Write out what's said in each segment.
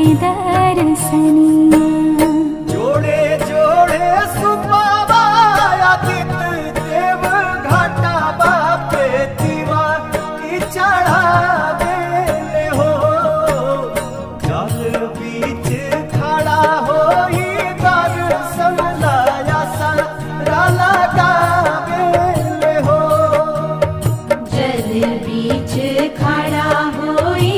के दर्शनी जोड़े जोड़े सुबाया कित देव घाटा बापे दीवा की चढ़ावे हो जल बीच खड़ा हो दर्शन लाया सारा लगावे हो जल बीच खड़ा होई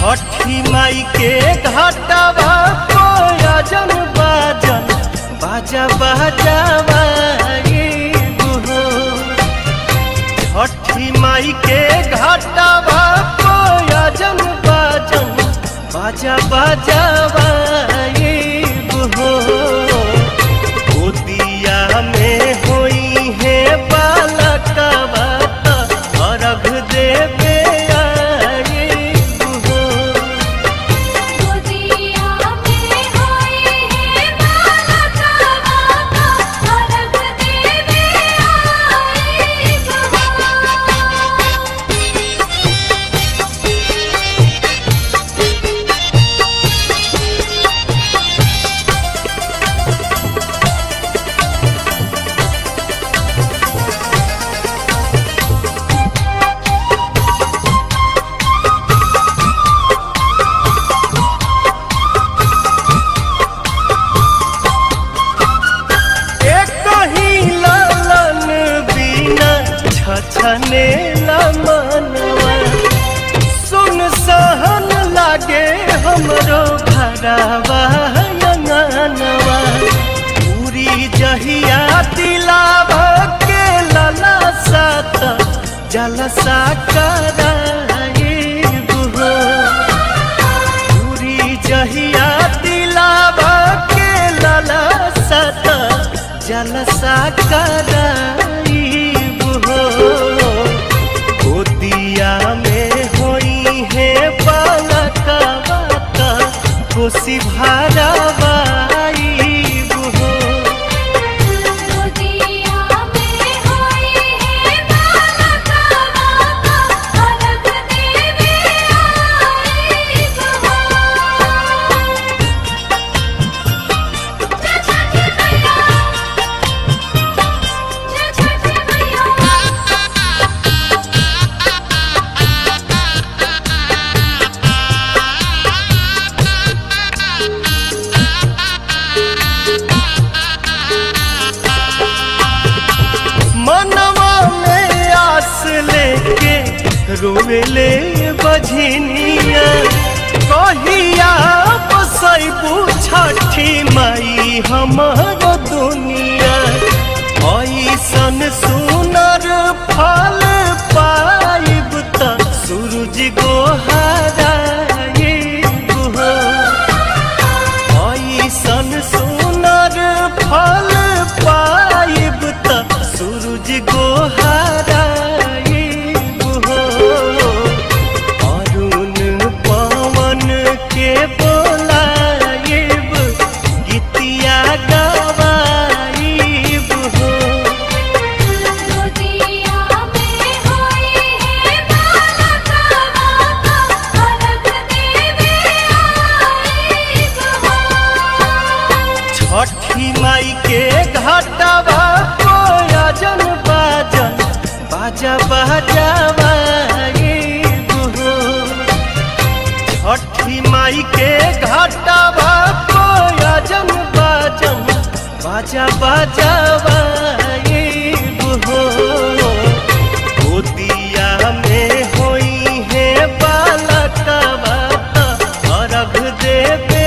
छठी माई के घाटा बाजन बाजन बाजा बाजा छठी माई के घाटा बाजन बाजन बाजा बाजा गोदिया में होई है बालका बाता अर्घ देवे सहनेला मनवा, सुन सहन लागे हमरो भरावा अंगनवा। पूरी जहिया तिलाव के ललसा त जलसा कराए बुहो। पूरी जहिया तिलाव के ललसा त जलसा कराई बुहो। गोतिया में होई है पलका वाता खुशी भरावा। रोवेले बझनिया कहिया बसैबू छठी माई हमर दुनिया। ऐसन सुनर फल पाइब त सूरज गोहराए बुहो। ऐसन सुनर फल पाइब त सूरज गोहराए। छठी माई के घाटवा को अजन बाजन बाजा बजावा बुहो। छठी माई के घाटवा को अजन बाजन बाजा बजावा बुहो। गोतिया में होई है बालका बाता अर्घ देवे।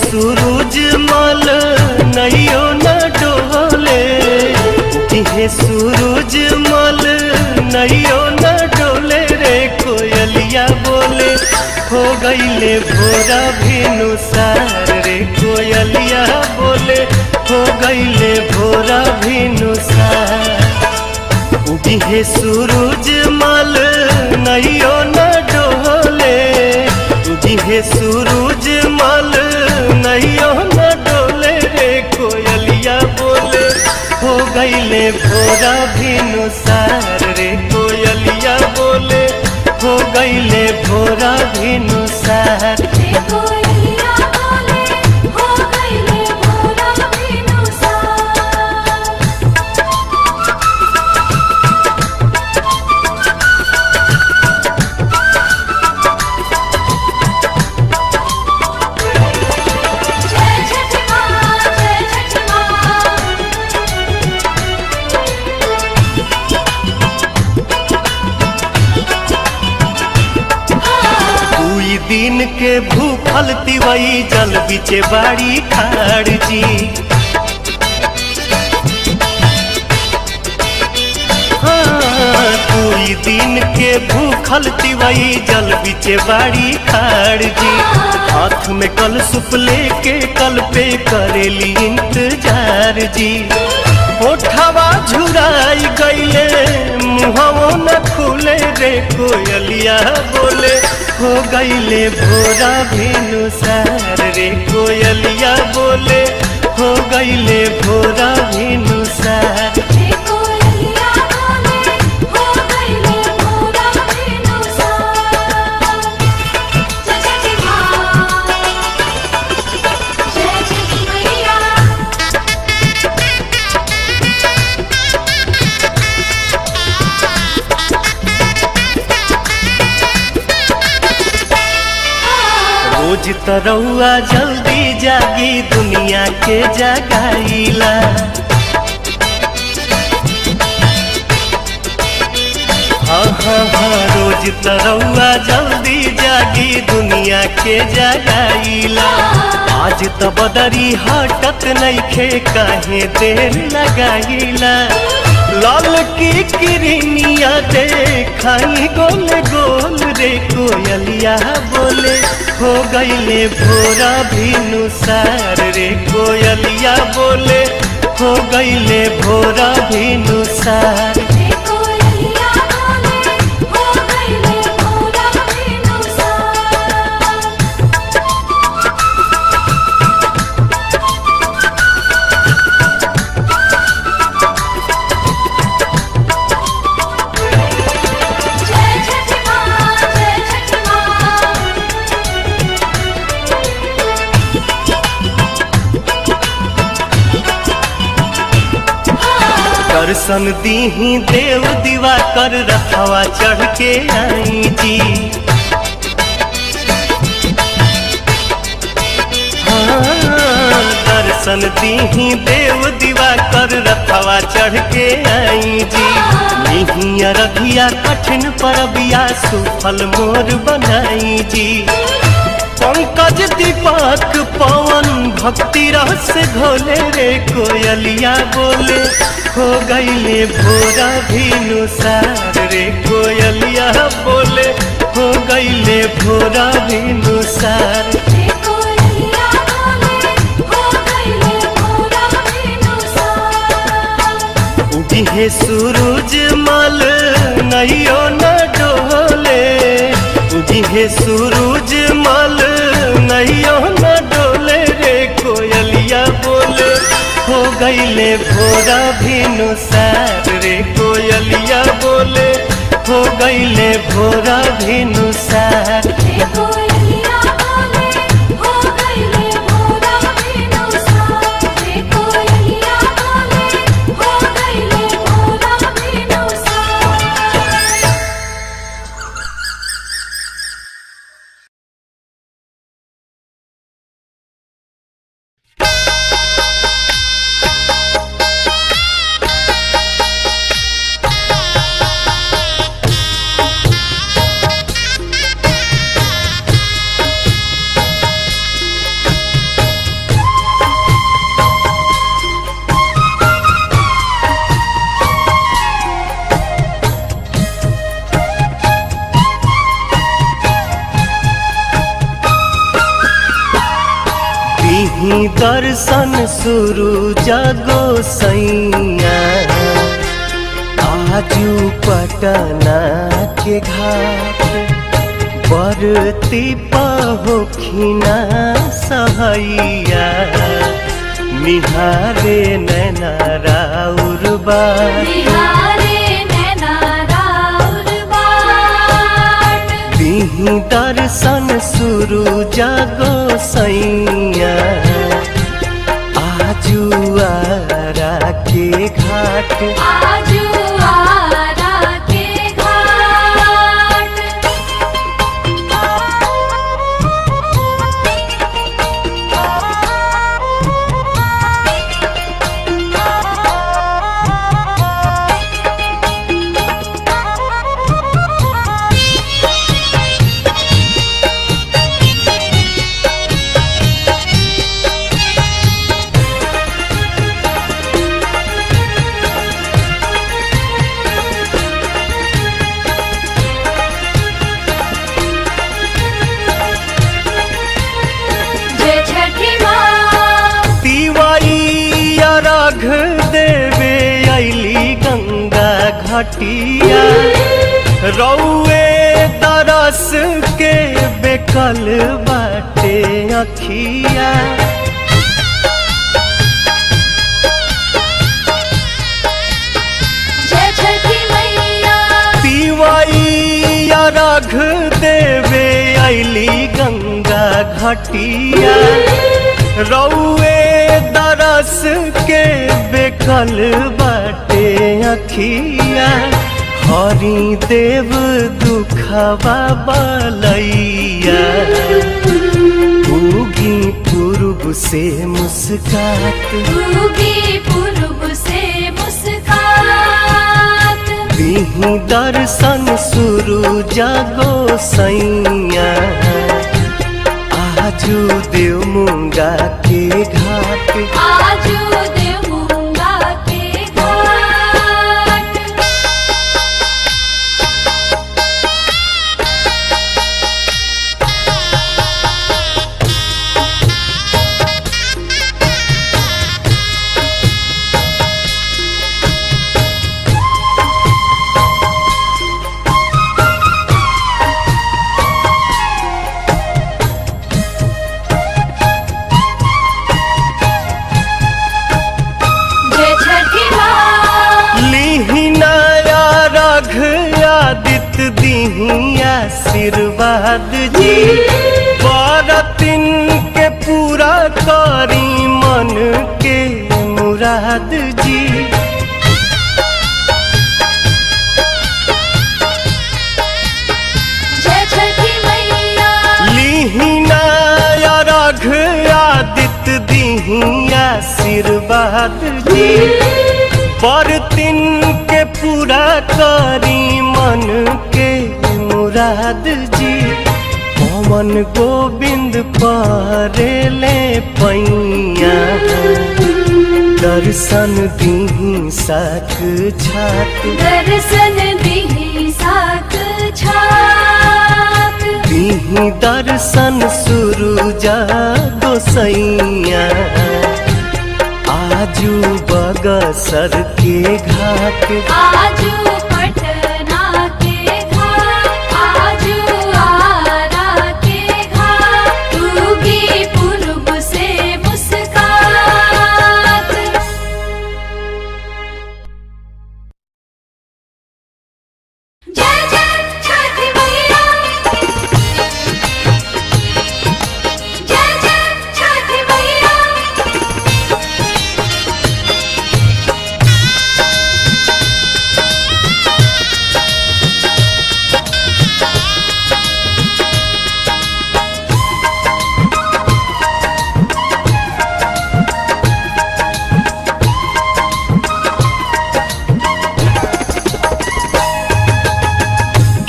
सूरज मल नैयो न डोले किहे सूरज मल नैयो न डोले रे। कोयलिया बोले हो गईले भोरा भिनुसार रे। कोयलिया बोले हो गईले भोरा भिनुसार। उगिहे सूरज मल नैयो न डोले उगिहे सूरज मल नैयो न डोले रे। कोयलिया बोले हो गईले भोरा भिनुसार रे। कोयलिया बोले हो गईले भोरा भिनुसार। के भूखल तिवई जल बिचे बाड़ी खाड़ जी। हाँ कोई दिन के भूखल तिवई जल बिचे बाड़ी खाड़ जी। हाथ में कलसुप लेके कल पे करेली इंतजार जी। ओठवा झुराई गईले मुहवो न खुले रे कोयलिया बोले हो गईले भोरा भेनुसार रे कोयलिया बोले हो गईले भोरा भेनुसार। रोज तरौआ जल्दी जागी दुनिया के जगाईला, हाँ हाँ हाँ। रोज तरौआ जल्दी जागी दुनिया के जगाईला। आज त बदरी हटत नइखे काहे देर लगाईला। लाल की किरनिया देखाई गोल गोल रे कोयलिया बोले हो गईले भोरा भेनुसार रे कोयलिया बोले हो गईले भोरा भेनुसार। दर्शन दीही देव दीवा कर रखवा चढ़ के आई जी, हाँ। दर्शन दीही देव दीवा कर रखवा चढ़ के आई जी। मिहिया रघिया कठिन परबिया सुफल मोर बनाई जी। पंकज दीपक पवन भक्ति रस घोले रे कोयलिया बोले हो गईले भोरा भेनुसार रे कोयलिया बोले हो गईले भोरा भेनुसार। उगिहे सूरज मल नइयो न डोले, उगिहे सूरज मल नइयो न डोले रे कोयलिया बोले हो गईले भोरा भेनुसार रे कोयलिया बोले हो गईले भोरा भेनुसार। दर्शन सूरज गोसैया आजू पटना के घाट बरती पहुखिना सहैया। निहारे नैना राउर बाट बिही दर्शन सूरज गोसैया आजुआरा के घाट आजुआरा के घाट। छठिया रौए तरस के बेकल बाटे अखिया। पीवैया रघ देवे अली गंगा घाटिया रौए तरस के बेकल बाटे अखिया। हरि देव दुखवा बलैया उगी पूर्व से मुस्कात बिहि दर्शन सुरु जागो सैया। आजू देव मुंगा के घाट आशीर्वाद जी बरतिन के पूरा करी मन के मुराद जी। लिहिना अर्घ आदित्य दीही आशीर्वाद जी बरतिन के पूरा करी मन के मुराद जी। पवन गोविंद पारे ले पैया दर्शन दीही साख छात दीही दर्शन सुरु जागो सैया। आजू बगसर के घाट आजू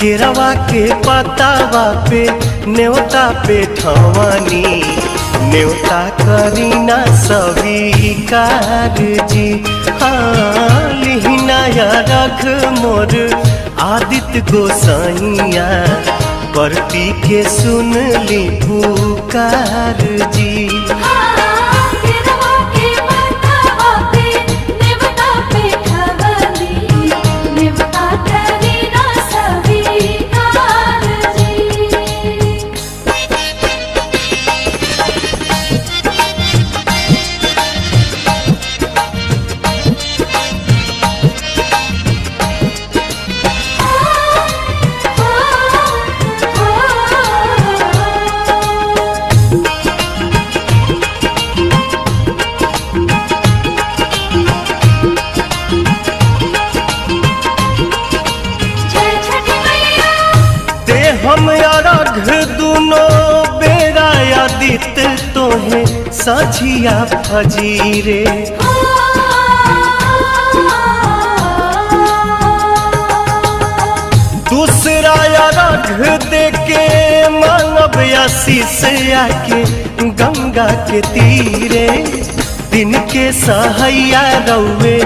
केरवा के पतावा पे न्योता पे ठवानी न्योता करीना सभी कार जी। लिहिना रघ मोर आदित्य गोसाइया परती के सुन ली पुकार जी। सझिया फजीरे दूसरा अर्घ देके मानव आशीष आके गंगा के तीरे दिन के सहैया रौवे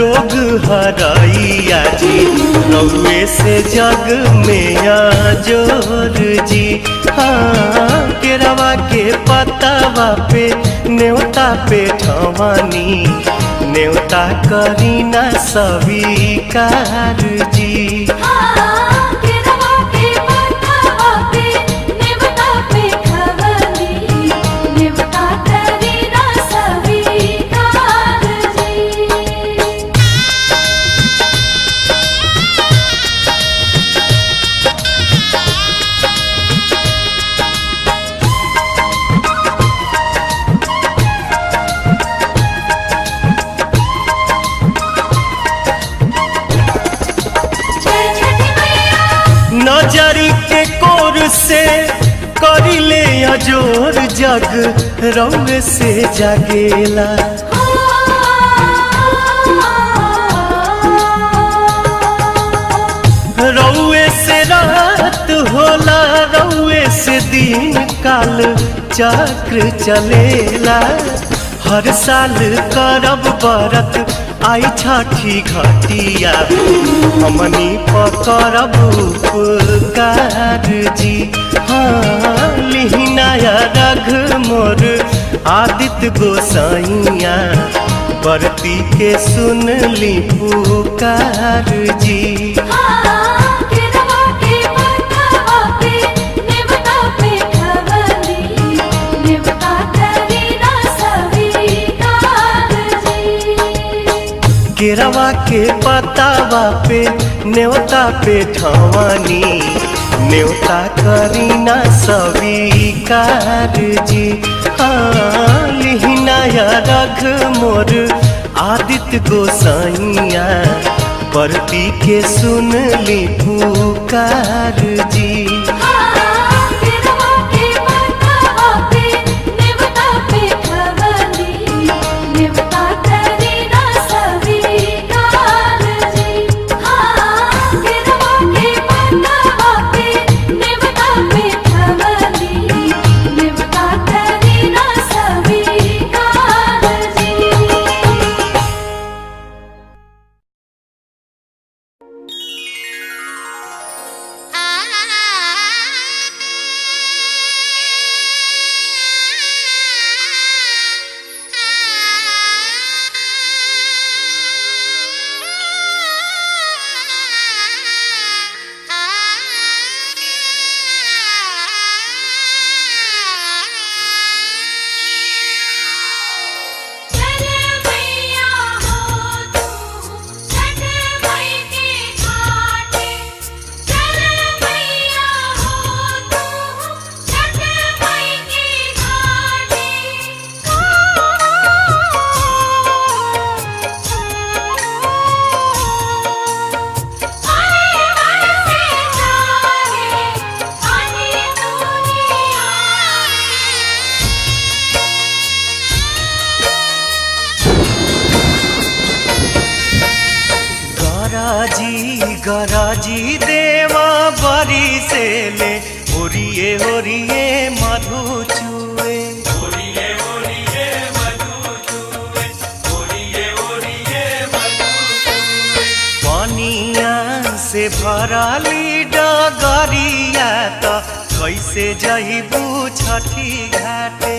रोग हराइया जी। रौवे से जग में आजोर जी। हाँ केरवा के पतावा पे न्योता पे ठवानी नेवता करीना स्वीकार जी नजर के कोर से करिले अजोर जग रौवे से जागेला रौवे से रात होला रौवे से दिन काल चक्र चलेला। हर साल करब बरत आई छठी घटिया हमनी पकड़ब उपकार जी। हाँ लिहिनाया रघ मोर आदित्य गोसाइया बरती के सुन ली पुकार जी। केरवा के पतावा पे नेवता पे ठवानी नेवता करीना स्वीकार जी। हाँ लिहिनाया रघ मोर आदित्य गोसाइया परती के सुन ली पुकार जी। गराजी देवा बरी से ले होरिए मधु चुए पानिया से भराली डगरिया तो कैसे जइबू छठी घाटे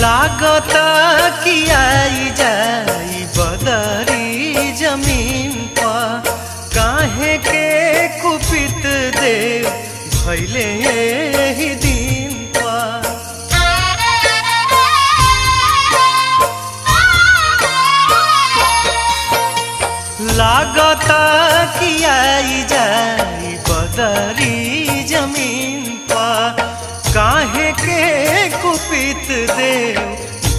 लागता कि आई जाई बदरी जमीन पर काहे के देव भैले यही दिन पा। लागता कि आई जाई बदरी जमीन पा, काहे के कुपित देव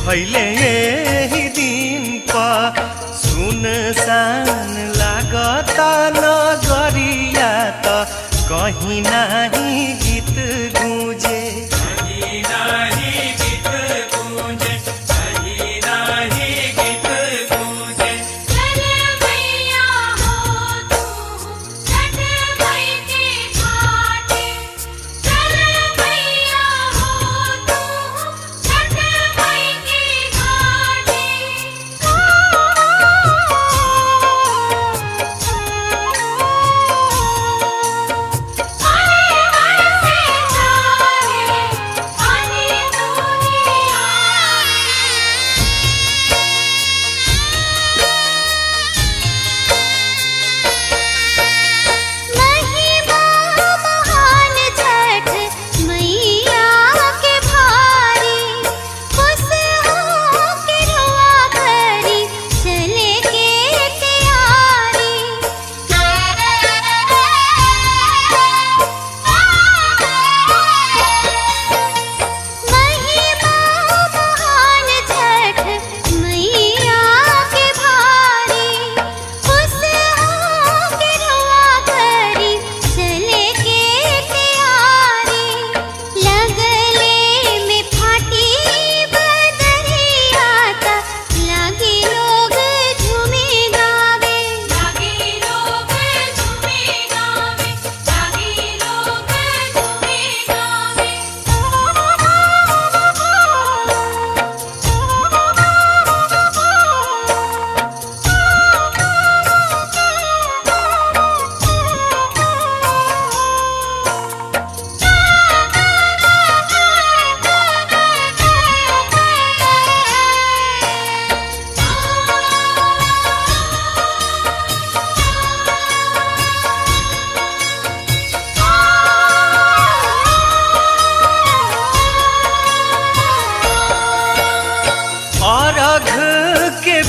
भैले यही दिन पा। सुनसान लागता नगरिया त कहीं नहीं गीत गूंजे, कहीं नहीं गीत गूंजे, कहीं नहीं गीत गूंजे। छठी मैया हो तू छठी माई के घाटे, छठी मैया हो तू छठी माई के घाटे।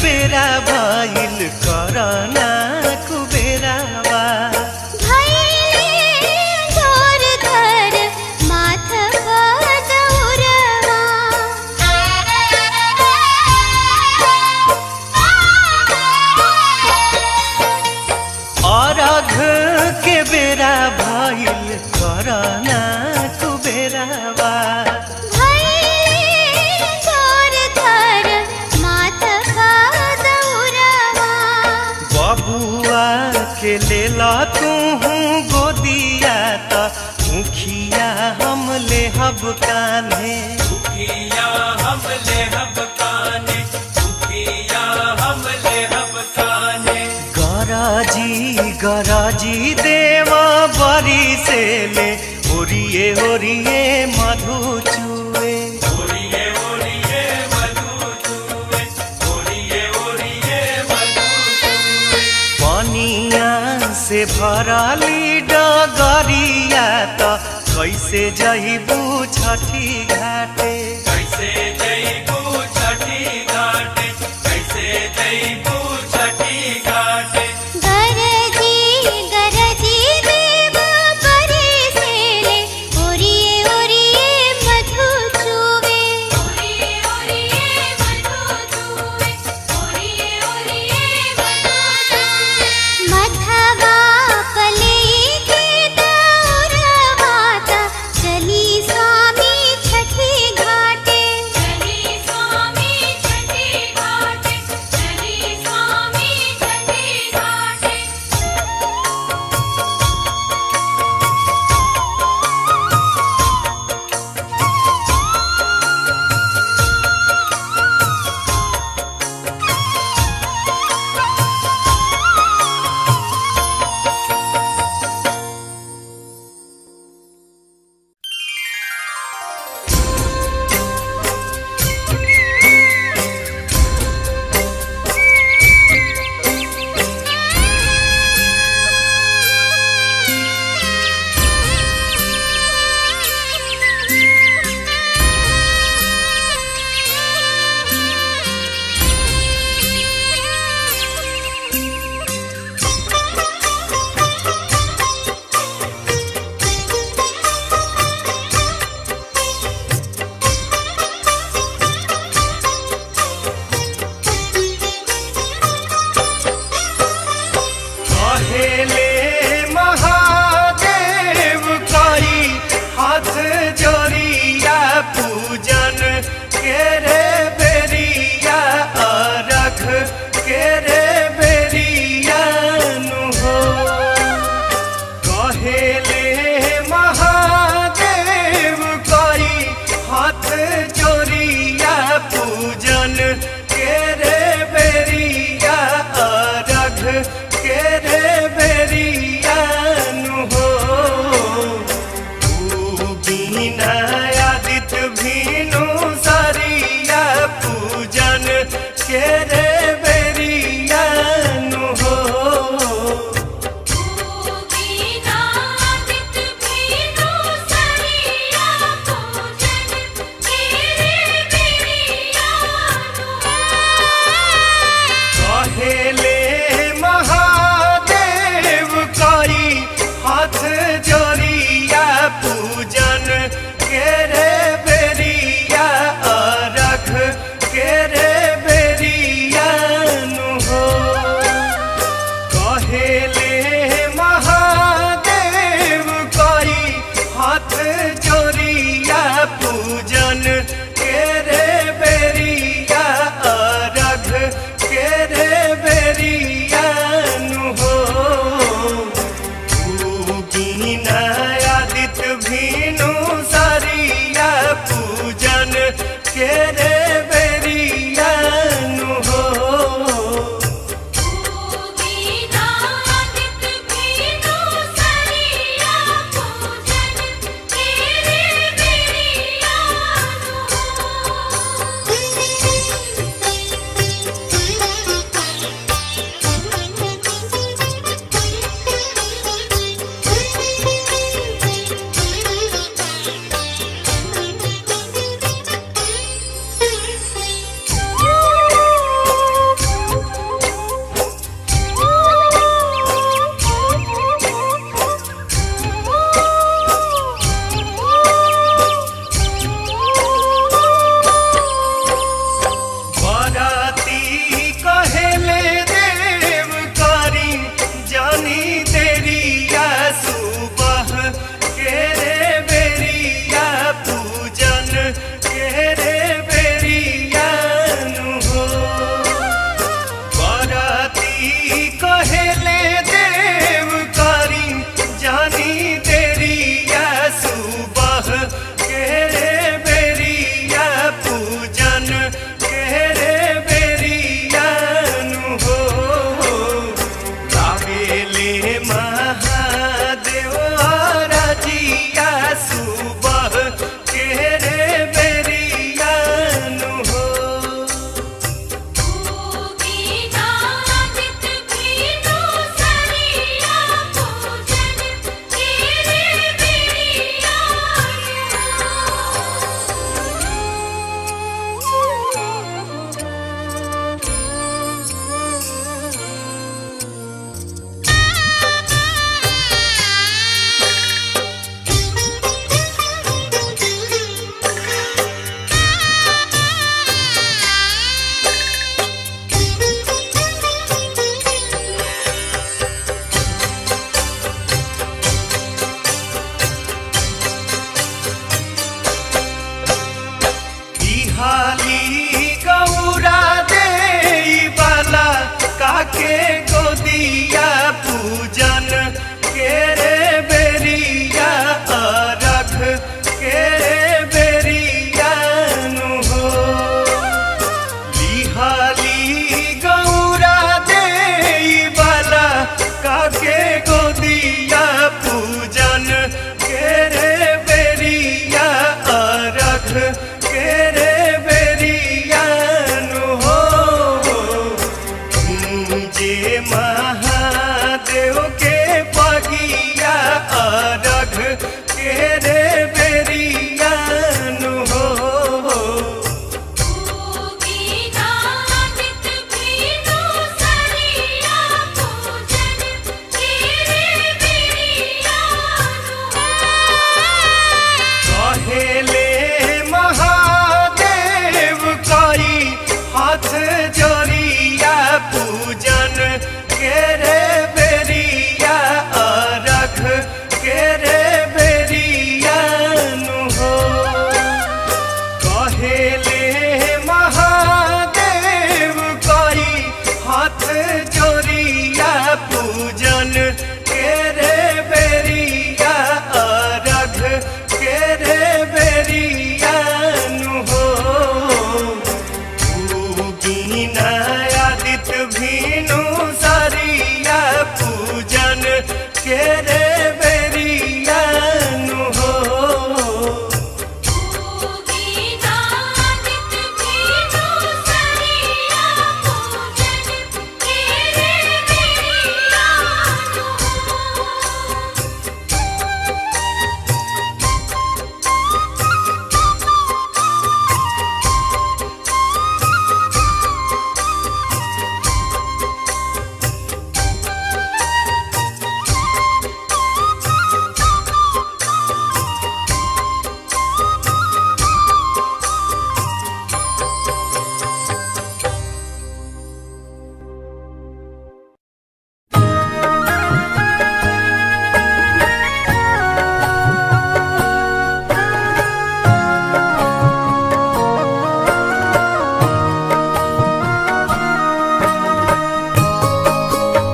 बेरा भइल करना कुबेरावा, भइले तोर धर माथा पर दौरवा। अरघ के बेरा भइल करना कुबेरावा, के ले ला तूहू गोदिया त मुखिया हम ले हब कान्हे, मुखिया हम ले हब कान्हे, मुखिया हम ले हब कान्हे। गराजी देवा बरी से ले ओरिए ओरिए मधु चुए, से भराली डगरिया त कैसे जइबू छठी घाटे, कैसे जइबू छठी घाटे, कैसे जइबू छठी घाटे। गरजी देवा बरी से ले ओरिए ओरिए मधु चुए, ओरिए ओरिए मधु चुए, ओरिए ओरिए मधु चुए। मधवा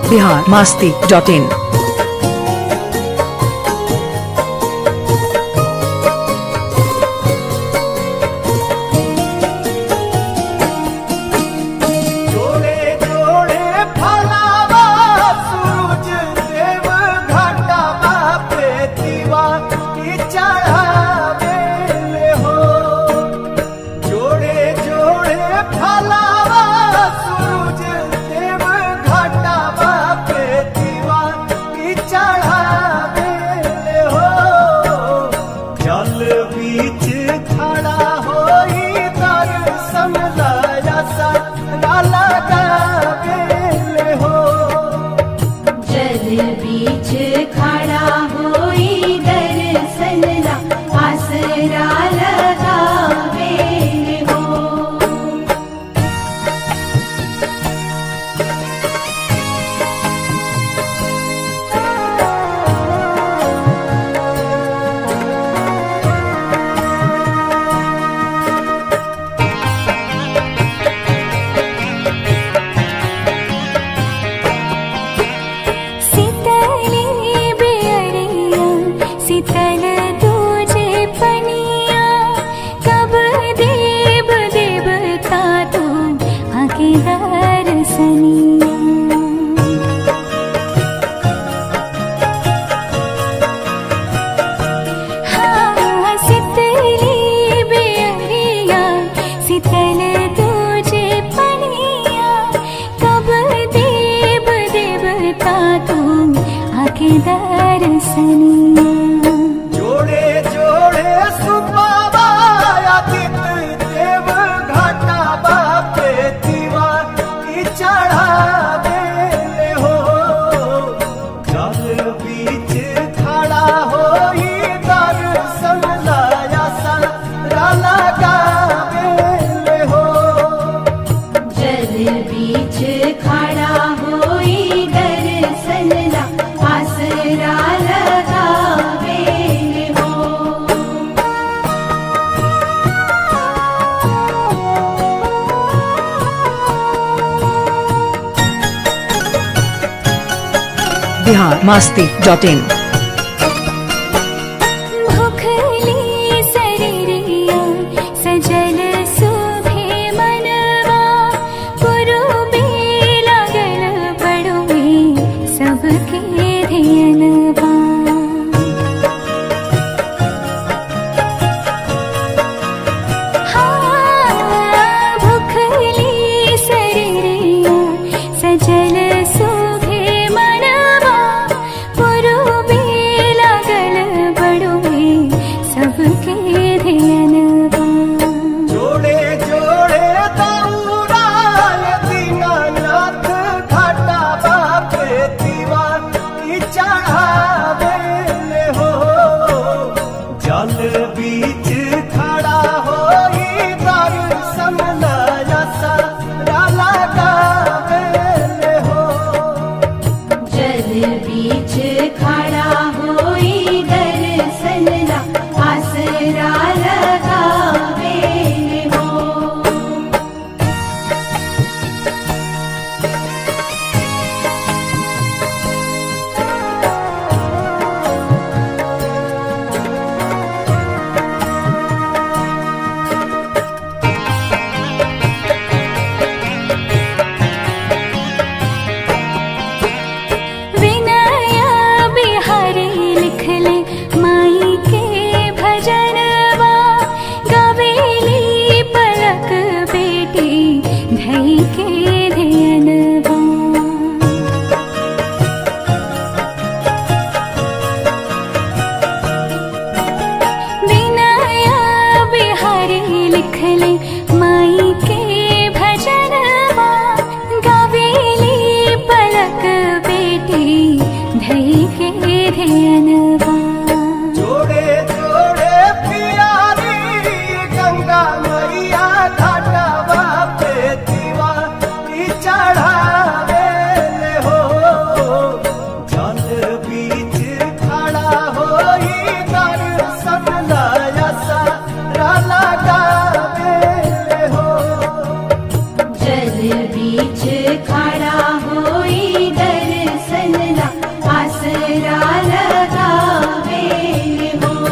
biharmasti.in बता तुम आके दर्शनी जोड़े जोड़े सुबाबा आदित देव घाटा बापे दीवा की चढ़ा दे हो जल बीच खड़ा हो ही दर्शन लाया सारा लगा दे हो जल बीच खड़ा हो ही दर्शन आसरा biharmasti.in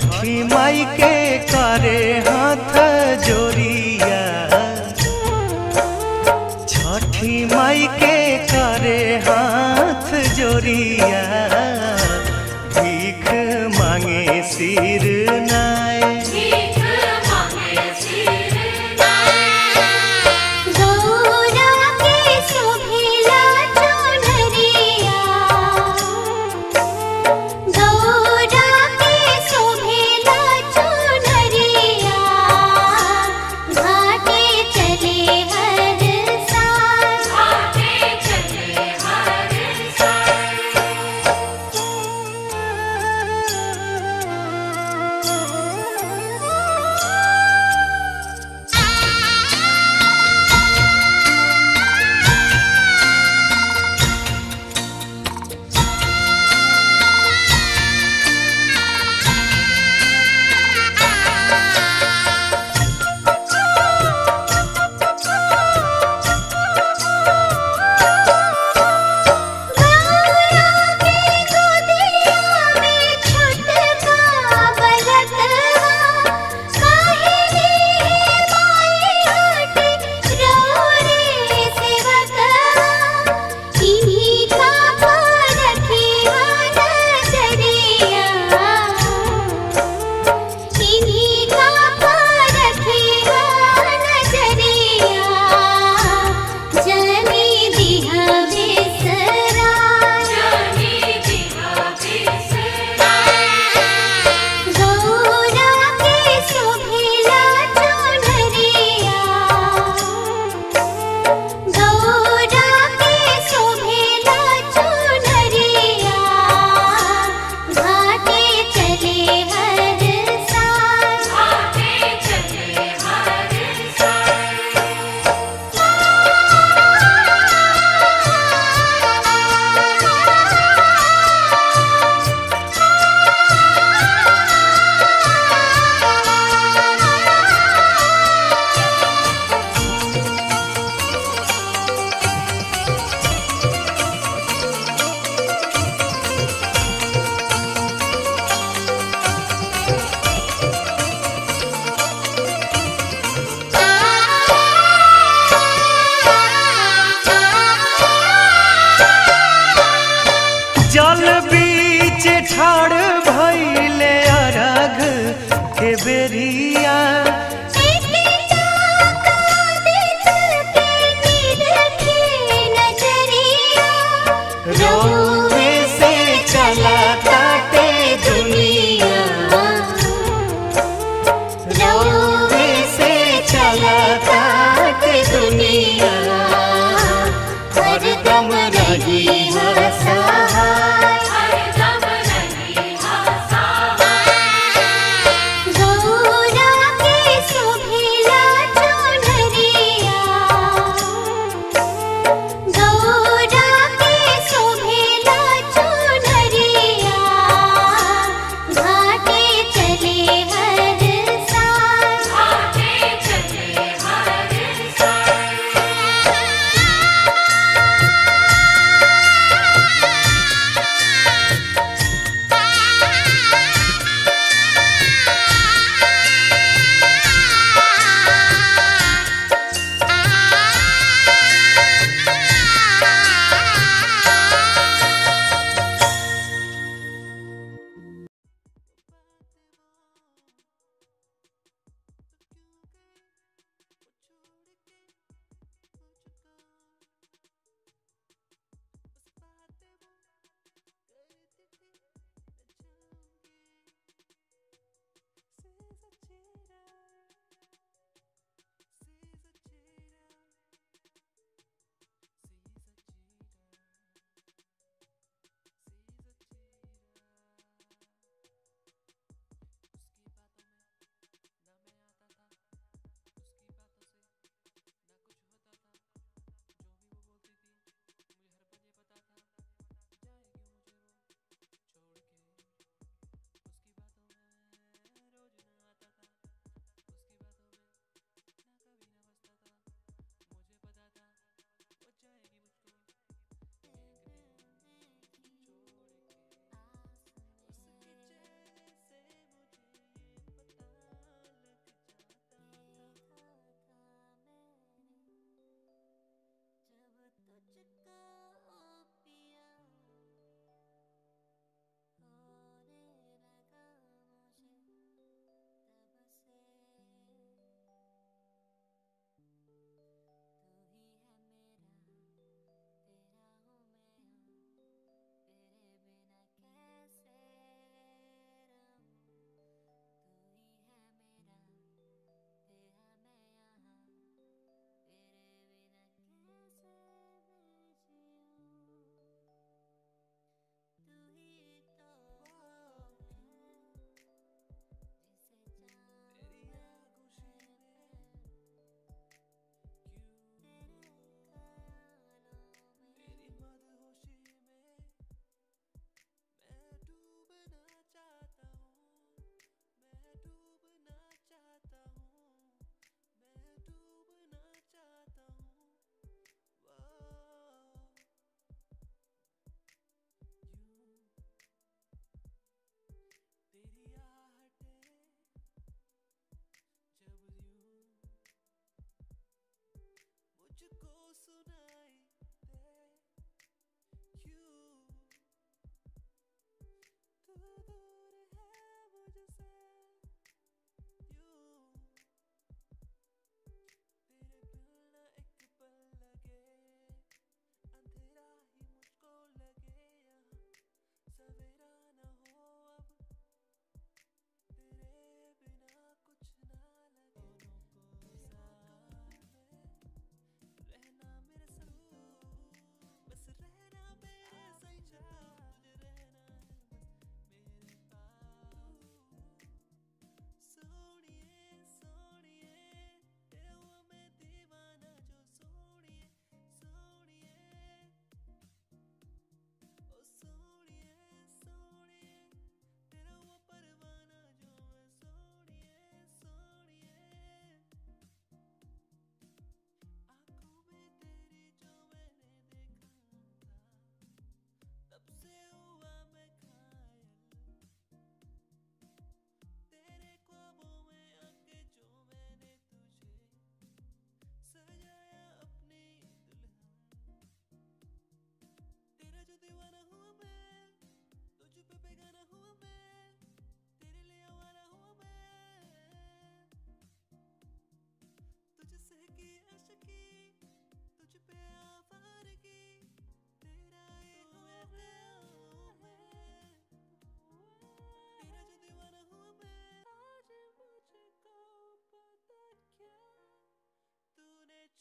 छठी माई के करे हाथ जोड़िया, छठी माई के करे हाथ जोड़िया, भीख मांगे सिर नाय।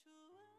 छुआ